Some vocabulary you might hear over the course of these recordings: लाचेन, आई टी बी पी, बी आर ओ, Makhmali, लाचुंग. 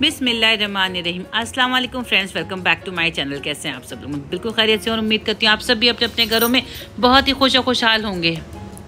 बिस्मिल्लाहिर्रहमानिर्रहीम। अस्सलाम वालेकुम friends, welcome back to my channel. कैसे हैं आप सब लोग? बिल्कुल खैरियत से, और उम्मीद करती हूँ आप सब भी अपने अपने घरों में बहुत ही खुश और खुशहाल होंगे।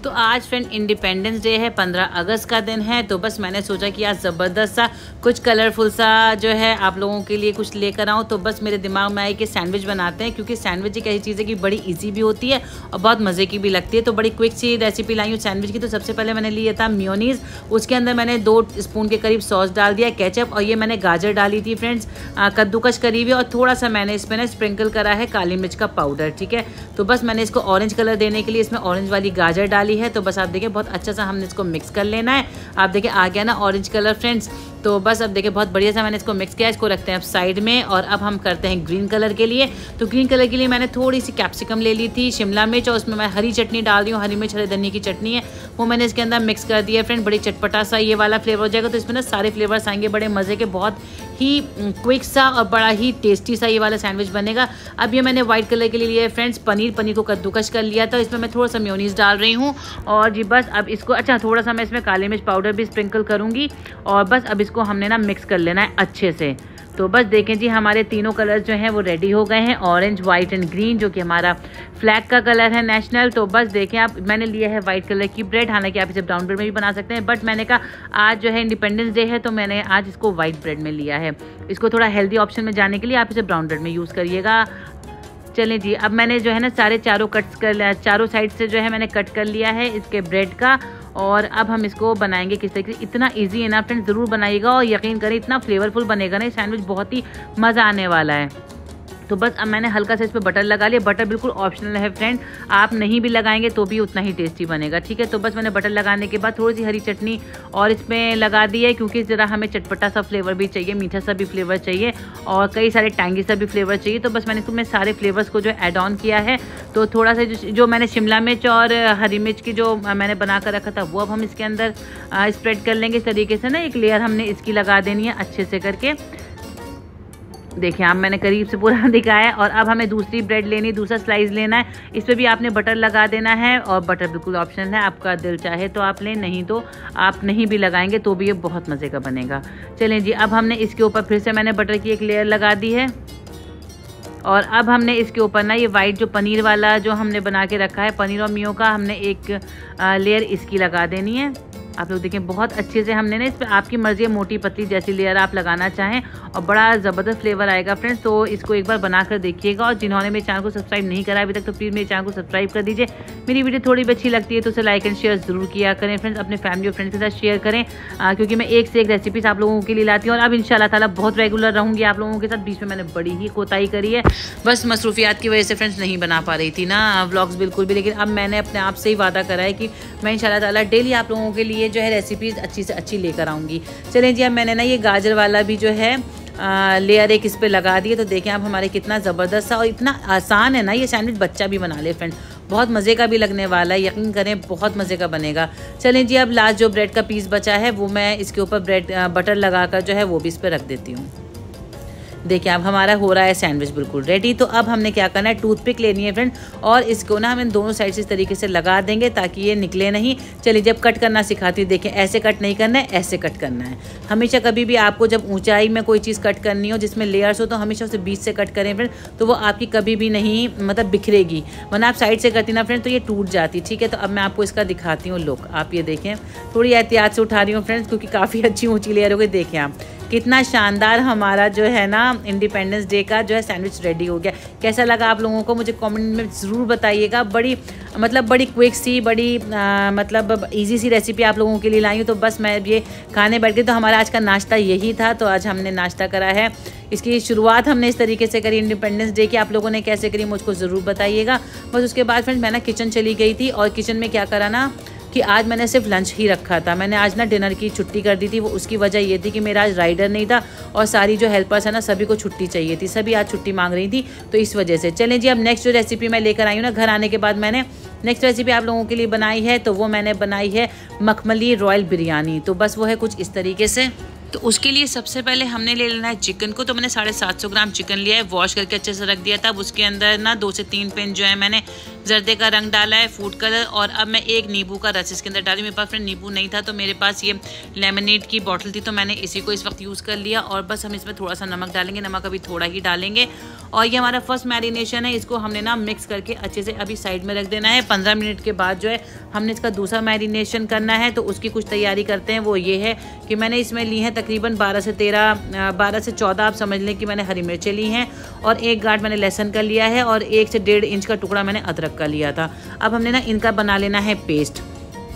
तो आज फ्रेंड इंडिपेंडेंस डे है, 15 अगस्त का दिन है, तो बस मैंने सोचा कि आज ज़बरदस्त सा कुछ कलरफुल सा जो है आप लोगों के लिए कुछ लेकर आऊँ। तो बस मेरे दिमाग में आया कि सैंडविच बनाते हैं, क्योंकि सैंडविच एक ऐसी चीज़ है कि बड़ी इजी भी होती है और बहुत मज़े की भी लगती है। तो बड़ी क्विक सी रेसिपी लाई हूँ सैंडविच की। तो सबसे पहले मैंने लिया था मेयोनीज़, उसके अंदर मैंने 2 स्पून के करीब सॉस डाल दिया, केचप, और ये मैंने गाजर डाली थी फ्रेंड्स कद्दूकश करी हुई, और थोड़ा सा मैंने इसमें ना स्प्रिंकल करा है काली मिर्च का पाउडर। ठीक है, तो बस मैंने इसको ऑरेंज कलर देने के लिए इसमें ऑरेंज वाली गाजर डाली है। तो बस आप देखिए बहुत अच्छा सा हमने इसको मिक्स कर लेना है। आप देखिए आ गया ना ऑरेंज कलर फ्रेंड्स। तो बस अब देखिए बहुत बढ़िया सा मैंने इसको मिक्स किया। इसको रखते हैं अब साइड में, और अब हम करते हैं ग्रीन कलर के लिए। तो ग्रीन कलर के लिए मैंने थोड़ी सी कैप्सिकम ले ली थी, शिमला मिर्च, और उसमें मैं हरी चटनी डाल रही हूँ, हरी मिर्च हरे धनिए की चटनी है, वो मैंने इसके अंदर मिक्स कर दिया फ्रेंड। बड़ी चटपटा सा ये वाला फ्लेवर हो जाएगा। तो इसमें ना सारे फ्लेवर्स आएंगे बड़े मज़े के, बहुत ही क्विक सा और बड़ा ही टेस्टी सा ये वाला सैंडविच बनेगा। अब ये मैंने व्हाइट कलर के लिए लिया है फ्रेंड्स पनीर। पनीर को कद्दूकस कर लिया था, इसमें मैं थोड़ा सा मेयोनीज़ डाल रही हूँ, और जी बस अब इसको अच्छा थोड़ा सा मैं इसमें काली मिर्च पाउडर भी स्प्रिंकल करूँगी, और बस अब को हमने ना मिक्स कर लेना है अच्छे से। तो बस देखें जी हमारे तीनों कलर्स जो हैं वो रेडी हो गए हैं, ऑरेंज, वाइट एंड ग्रीन, जो कि हमारा फ्लैग का कलर है नेशनल। तो बस देखें आप, मैंने लिया है वाइट कलर की ब्रेड, हालांकि आप इसे ब्राउन ब्रेड में भी बना सकते हैं, बट मैंने कहा आज जो है इंडिपेंडेंस डे है तो मैंने आज इसको वाइट ब्रेड में लिया है। इसको थोड़ा हेल्दी ऑप्शन में जाने के लिए आप इसे ब्राउन ब्रेड में यूज़ करिएगा। चलें जी, अब मैंने जो है ना सारे चारों कट्स कर लिया, चारों साइड से जो है मैंने कट कर लिया है इसके ब्रेड का, और अब हम इसको बनाएंगे किस तरीके से। इतना इजी है ना फ्रेंड्स, ज़रूर बनाइएगा, और यकीन करें इतना फ्लेवरफुल बनेगा ना सैंडविच, बहुत ही मज़ा आने वाला है। तो बस अब मैंने हल्का सा इस पर बटर लगा लिया। बटर बिल्कुल ऑप्शनल है फ्रेंड, आप नहीं भी लगाएंगे तो भी उतना ही टेस्टी बनेगा। ठीक है, तो बस मैंने बटर लगाने के बाद थोड़ी सी हरी चटनी और इसमें लगा दी है, क्योंकि ज़रा हमें चटपटा सा फ्लेवर भी चाहिए, मीठा सा भी फ्लेवर चाहिए, और कई सारे टैंगी सा भी फ्लेवर चाहिए। तो बस मैंने इसमें सारे फ्लेवर्स को जो ऐड ऑन किया है। तो थोड़ा सा जो मैंने शिमला मिर्च और हरी मिर्च की जो मैंने बना कर रखा था वो अब हम इसके अंदर स्प्रेड कर लेंगे इस तरीके से ना। एक लेयर हमने इसकी लगा देनी है अच्छे से करके। देखिए आप, मैंने करीब से पूरा दिखाया। और अब हमें दूसरी ब्रेड लेनी है, दूसरा स्लाइस लेना है, इस पर भी आपने बटर लगा देना है, और बटर बिल्कुल ऑप्शनल है, आपका दिल चाहे तो आप लें, नहीं तो आप नहीं भी लगाएंगे तो भी ये बहुत मज़े का बनेगा। चलें जी, अब हमने इसके ऊपर फिर से मैंने बटर की एक लेयर लगा दी है, और अब हमने इसके ऊपर ना ये वाइट जो पनीर वाला जो हमने बना के रखा है, पनीर और मियो का, हमने एक लेयर इसकी लगा देनी है। आप लोग देखें बहुत अच्छे से हमने ना इस पर, आपकी मर्ज़ी है मोटी पतली जैसी लेयर आप लगाना चाहें, और बड़ा ज़बरदस्त फ्लेवर आएगा फ्रेंड्स। तो इसको एक बार बना कर देखिएगा, और जिन्होंने मेरे चैनल को सब्सक्राइब नहीं करा अभी तक तो प्लीज़ मेरे चैनल को सब्सक्राइब कर दीजिए। मेरी वीडियो थोड़ी भी अच्छी लगती है तो उसे लाइक एंड शेयर ज़रूर किया करें फ्रेंड्स, अपने फैमिली और फ्रेंड्स के साथ शेयर करें, क्योंकि मैं एक से एक रेसिपीज आप लोगों के लिए लाती हूँ, और अब इंशाल्लाह ताला बहुत रेगुलर रहूँगी आप लोगों के साथ। बीच में मैंने बड़ी ही कोताही करी है, बस मसरूफियात की वजह से फ्रेंड्स नहीं बना पा रही थी ना व्लॉग्स बिल्कुल भी, लेकिन अब मैंने अपने आप से ही वादा करा है कि मैं इंशाल्लाह ताला डेली आप लोगों के लिए ये जो है रेसिपीज अच्छी से अच्छी लेकर आऊँगी। चलें जी, अब मैंने ना ये गाजर वाला भी जो है लेयर एक इस पे लगा दिए। तो देखें आप हमारे कितना ज़बरदस्त सा और इतना आसान है ना ये सैंडविच, बच्चा भी बना ले फ्रेंड, बहुत मज़े का भी लगने वाला है, यकीन करें बहुत मज़े का बनेगा। चलें जी, अब लास्ट जो ब्रेड का पीस बचा है वो मैं इसके ऊपर ब्रेड बटर लगा कर जो है वो भी इस पर रख देती हूँ। देखिए अब हमारा हो रहा है सैंडविच बिल्कुल रेडी। तो अब हमने क्या करना है, टूथपिक लेनी है फ्रेंड, और इसको ना हम दोनों साइड से इस तरीके से लगा देंगे ताकि ये निकले नहीं। चलिए जब कट करना सिखाती हूँ, देखें ऐसे कट नहीं करना है, ऐसे कट करना है हमेशा। कभी भी आपको जब ऊंचाई में कोई चीज़ कट करनी हो जिसमें लेयर्स हो तो हमेशा उसे बीच से कट करें फ्रेंड, तो वो आपकी कभी भी नहीं मतलब बिखरेगी, वरना आप साइड से करती ना फ्रेंड तो ये टूट जाती। ठीक है, तो अब मैं आपको इसका दिखाती हूँ लुक। आप ये देखें, थोड़ी एहतियात से उठा रही हूँ फ्रेंड्स क्योंकि काफ़ी अच्छी ऊँची लेयर हो गई। देखें आप कितना शानदार हमारा जो है ना इंडिपेंडेंस डे का जो है सैंडविच रेडी हो गया। कैसा लगा आप लोगों को मुझे कमेंट में ज़रूर बताइएगा। बड़ी मतलब बड़ी क्विक सी, बड़ी मतलब इजी सी रेसिपी आप लोगों के लिए लाई हूँ। तो बस मैं ये खाने बैठ गई। तो हमारा आज का नाश्ता यही था। तो आज हमने नाश्ता करा है, इसकी शुरुआत हमने इस तरीके से करी इंडिपेंडेंस डे की। आप लोगों ने कैसे करी मुझको ज़रूर बताइएगा। बस उसके बाद फ्रेंड्स मैं ना किचन चली गई थी, और किचन में क्या करा ना कि आज मैंने सिर्फ लंच ही रखा था। मैंने आज ना डिनर की छुट्टी कर दी थी। वो उसकी वजह ये थी कि मेरा आज राइडर नहीं था, और सारी जो हेल्पर्स है ना सभी को छुट्टी चाहिए थी, सभी आज छुट्टी मांग रही थी, तो इस वजह से। चलें जी, अब नेक्स्ट जो रेसिपी मैं लेकर आई हूँ ना, घर आने के बाद मैंने नेक्स्ट रेसिपी आप लोगों के लिए बनाई है। तो वो मैंने बनाई है मखमली रॉयल बिरयानी। तो बस वो है कुछ इस तरीके से। तो उसके लिए सबसे पहले हमने ले लेना है चिकन को। तो मैंने 750 ग्राम चिकन लिया है, वॉश करके अच्छे से रख दिया था। अब उसके अंदर ना 2 से 3 पिंच जो है मैंने जर्दे का रंग डाला है, फूड कलर, और अब मैं एक नींबू का रस इसके अंदर डाली। मेरे पास फ्रेंड नींबू नहीं था तो मेरे पास ये लेमनेड की बॉटल थी तो मैंने इसी को इस वक्त यूज़ कर लिया। और बस हम इसमें थोड़ा सा नमक डालेंगे, नमक अभी थोड़ा ही डालेंगे। और ये हमारा फर्स्ट मैरिनेशन है, इसको हमने ना मिक्स करके अच्छे से अभी साइड में रख देना है। 15 मिनट के बाद जो है हमने इसका दूसरा मैरिनेशन करना है, तो उसकी कुछ तैयारी करते हैं। वो ये है कि मैंने इसमें ली हैं तकरीबन 12 से 14 आप समझ लें कि मैंने हरी मिर्चें ली हैं, और एक गांठ मैंने लहसुन का लिया है, और 1 से 1.5 इंच का टुकड़ा मैंने अदरक का लिया था। अब हमने ना इनका बना लेना है पेस्ट,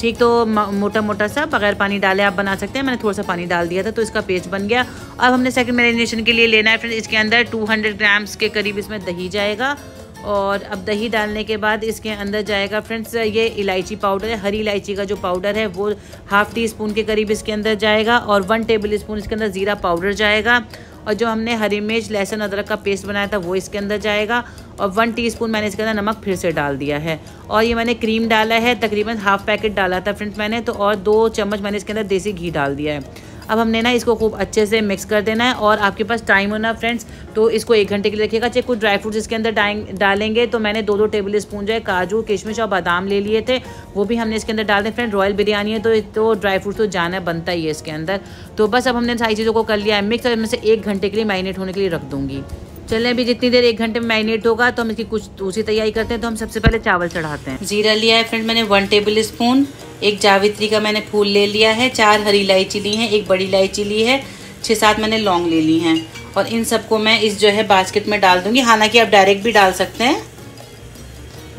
ठीक। तो मोटा मोटा सा बगैर पानी डाले आप बना सकते हैं, मैंने थोड़ा सा पानी डाल दिया था तो इसका पेस्ट बन गया। अब हमने सेकंड मैरिनेशन के लिए लेना है फ्रेंड्स, इसके अंदर 200 ग्राम्स के करीब इसमें दही जाएगा। और अब दही डालने के बाद इसके अंदर जाएगा फ्रेंड्स ये इलायची पाउडर है, हरी इलायची का जो पाउडर है वो 1/2 टी स्पून के करीब इसके अंदर जाएगा। और 1 टेबल स्पून इसके अंदर ज़ीरा पाउडर जाएगा। और जो हमने हरी मिर्च लहसुन अदरक का पेस्ट बनाया था वो इसके अंदर जाएगा। और 1 टीस्पून मैंने इसके अंदर नमक फिर से डाल दिया है। और ये मैंने क्रीम डाला है, तकरीबन हाफ पैकेट डाला था फ्रेंड्स मैंने तो। और 2 चम्मच मैंने इसके अंदर देसी घी डाल दिया है। अब हमने ना इसको खूब अच्छे से मिक्स कर देना है। और आपके पास टाइम हो ना फ्रेंड्स तो इसको 1 घंटे के लिए रखिएगा। चाहे कुछ ड्राई फ्रूट्स इसके अंदर डालेंगे तो मैंने 2 टेबल स्पून जो है काजू किशमिश और बादाम ले लिए थे, वो भी हमने इसके अंदर डाल दें। फ्रेंड रॉयल बिरयानी है तो ड्राई फ्रूट्स तो जाना बनता ही है इसके अंदर। तो बस अब हमने सारी चीज़ों को कर लिया है मिक्स, और इनमें से 1 घंटे के लिए मैरिनेट होने के लिए रख दूँगी। चलें अभी जितनी देर 1 घंटे में मैरिनेट होगा तो हम इसकी कुछ दूसरी तैयारी करते हैं। तो हम सबसे पहले चावल चढ़ाते हैं। जीरा लिया है फ्रेंड मैंने 1 टेबल स्पून, एक जावित्री का मैंने फूल ले लिया है, 4 हरी इलायची ली हैं, 1 बड़ी इलायची ली है, 6-7 मैंने लौंग ले ली हैं। और इन सबको मैं इस जो है बास्केट में डाल दूँगी। हालांकि आप डायरेक्ट भी डाल सकते हैं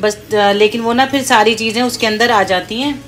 बस, लेकिन वो ना फिर सारी चीज़ें उसके अंदर आ जाती हैं।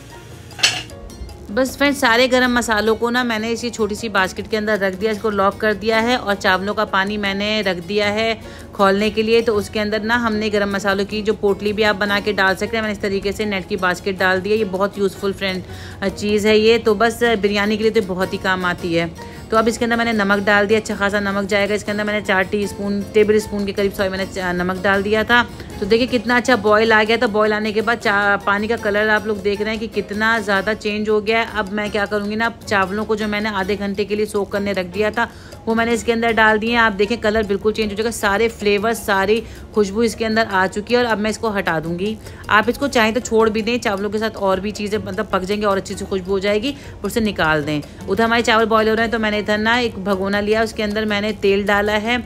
बस फ्रेंड सारे गरम मसालों को ना मैंने इसी छोटी सी बास्केट के अंदर रख दिया, इसको लॉक कर दिया है। और चावलों का पानी मैंने रख दिया है खोलने के लिए, तो उसके अंदर ना हमने गरम मसालों की जो पोटली भी आप बना के डाल सकते हैं। मैंने इस तरीके से नेट की बास्केट डाल दी है, ये बहुत यूज़फुल फ्रेंड चीज़ है ये, तो बस बिरयानी के लिए तो बहुत ही काम आती है। तो अब इसके अंदर मैंने नमक डाल दिया, अच्छा खासा नमक जाएगा इसके अंदर। मैंने 4 टेबल स्पून के करीब मैंने नमक डाल दिया था। तो देखिए कितना अच्छा बॉयल आ गया था। बॉयल आने के बाद पानी का कलर आप लोग देख रहे हैं कि कितना ज़्यादा चेंज हो गया है। अब मैं क्या करूँगी ना, चावलों को जो मैंने आधे घंटे के लिए सोक करने रख दिया था वो मैंने इसके अंदर डाल दिए। आप देखें कलर बिल्कुल चेंज हो जाएगा, सारे फ्लेवर्स सारी खुशबू इसके अंदर आ चुकी है। और अब मैं इसको हटा दूँगी। आप इसको चाहें तो छोड़ भी दें, चावलों के साथ और भी चीज़ें मतलब पक जाएंगी और अच्छी सी खुशबू हो जाएगी, उससे निकाल दें। उधर हमारे चावल बॉयल हो रहे हैं तो मैंने इधर ना एक भगोना लिया, उसके अंदर मैंने तेल डाला है।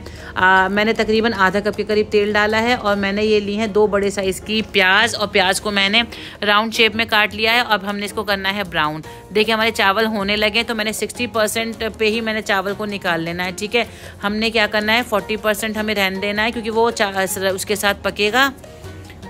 मैंने तकरीबन आधा कप के करीब तेल डाला है। और मैंने ये ली हैं 2 बड़े साइज़ की प्याज, और प्याज को मैंने राउंड शेप में काट लिया है। अब हमने इसको करना है ब्राउन। देखिए हमारे चावल होने लगे, तो मैंने 60% पे ही मैंने चावल को निकाल लेना है, ठीक है। हमने क्या करना है, 40% हमें रहने देना है क्योंकि वो उसके साथ पकेगा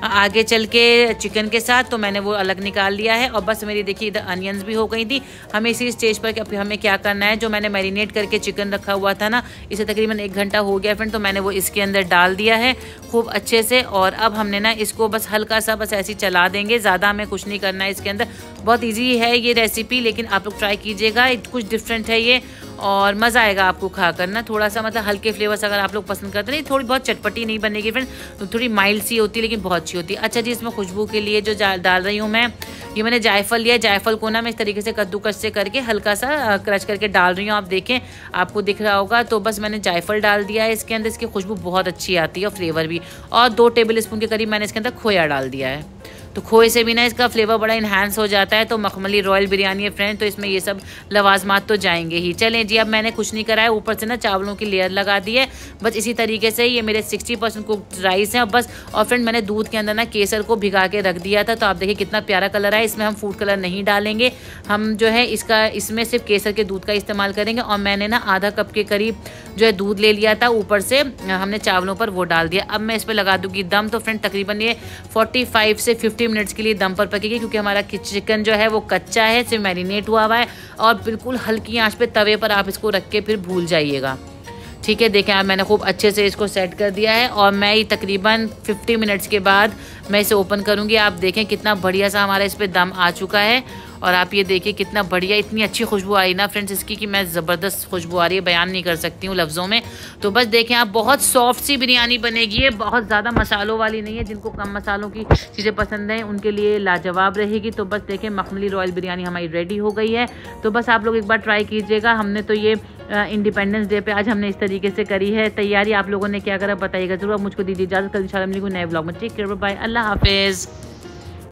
आगे चल के चिकन के साथ, तो मैंने वो अलग निकाल लिया है। और बस मेरी देखिए इधर अनियंस भी हो गई थी। हमें इसी स्टेज पर अब हमें क्या करना है, जो मैंने मैरिनेट करके चिकन रखा हुआ था ना, इसे तकरीबन 1 घंटा हो गया फ्रेंड, तो मैंने वो इसके अंदर डाल दिया है खूब अच्छे से। और अब हमने ना इसको बस हल्का सा बस ऐसे ही चला देंगे, ज़्यादा हमें कुछ नहीं करना है इसके अंदर। बहुत ईजी है ये रेसिपी, लेकिन आप लोग ट्राई कीजिएगा, कुछ डिफरेंट है ये और मज़ा आएगा आपको खा कर ना। थोड़ा सा मतलब हल्के फ्लेवर्स अगर आप लोग पसंद करते हैं, थोड़ी बहुत चटपटी नहीं बनेगी फ्रेंड, तो थोड़ी माइल्ड सी होती है लेकिन बहुत अच्छी होती है। अच्छा जी, इसमें खुशबू के लिए जो डाल रही हूँ मैं, ये मैंने जायफल लिया। जायफल को ना मैं इस तरीके से कद्दूकस से करके हल्का सा क्रश करके डाल रही हूँ, आप देखें आपको दिख रहा होगा। तो बस मैंने जायफल डाल दिया है इसके अंदर, इसकी खुशबू बहुत अच्छी आती है और फ्लेवर भी। और 2 टेबल स्पून के करीब मैंने इसके अंदर खोया डाल दिया है, तो खोए से भी ना इसका फ्लेवर बड़ा इन्हांस हो जाता है। तो मखमली रॉयल बिरयानी है फ्रेंड, तो इसमें ये सब लवाजमात तो जाएंगे ही। चलें जी, अब मैंने कुछ नहीं करा है, ऊपर से ना चावलों की लेयर लगा दी है। बस इसी तरीके से ये मेरे 60% कुक्ड राइस हैं बस। और फ्रेंड मैंने दूध के अंदर ना केसर को भिगा के रख दिया था, तो आप देखिए कितना प्यारा कलर है। इसमें हम फूड कलर नहीं डालेंगे, हम जो है इसका इसमें सिर्फ केसर के दूध का इस्तेमाल करेंगे। और मैंने ना आधा कप के करीब जो है दूध ले लिया था, ऊपर से हमने चावलों पर वो डाल दिया। अब मैं इस पर लगा दूँगी दम। तो फ्रेंड तकरीबन ये 45 से 50 मिनट्स के लिए दम पर पकेगी, क्योंकि हमारा चिकन जो है वो कच्चा है, सिर्फ मैरिनेट हुआ है। और बिल्कुल हल्की आंच पे तवे पर आप इसको रख के फिर भून जाइएगा, ठीक है। देखें आप, मैंने खूब अच्छे से इसको सेट कर दिया है। और मैं ये तकरीबन 50 मिनट्स के बाद मैं इसे ओपन करूँगी। आप देखें कितना बढ़िया सा हमारा इस पर दम आ चुका है। और आप ये देखिए कितना बढ़िया, इतनी अच्छी खुशबू आई ना फ्रेंड्स इसकी कि मैं ज़बरदस्त खुशबू आ रही है, बयान नहीं कर सकती हूँ लफ्ज़ों में। तो बस देखें आप, बहुत सॉफ्ट सी बिरयानी बनेगी है, बहुत ज़्यादा मसालों वाली नहीं है। जिनको कम मसालों की चीज़ें पसंद हैं उनके लिए लाजवाब रहेगी। तो बस देखें मखमली रॉयल बिरयानी हमारी रेडी हो गई है। तो बस आप लोग एक बार ट्राई कीजिएगा। हमने तो ये इंडिपेंडेंस डे पे आज हमने इस तरीके से करी है तैयारी। आप लोगों ने क्या करा बताइएगा जरूर। मुझको दीजिए इजाजत, कल इंशाल्लाह मिलेंगे नए ब्लॉग में। टेक केयर, बाय, अल्लाह हाफिज़।